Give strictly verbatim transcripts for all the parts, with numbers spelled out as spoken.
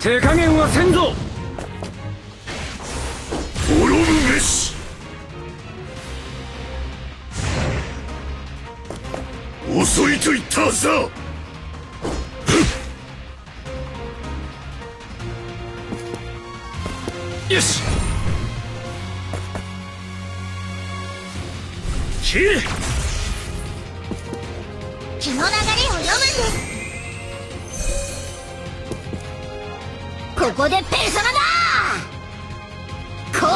手加減はせんぞ。滅ぶべし。遅いと言ったはずだ。よし。切れ。気の流れを読むんです。ここでペルソナだー。こう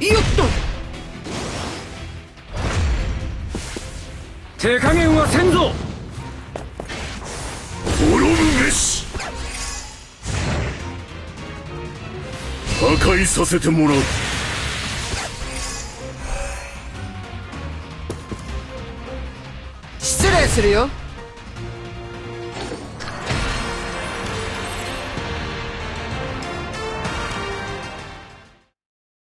だ。よっと。手加減はせんぞ。滅ぶべし。破壊させてもらう。するよ。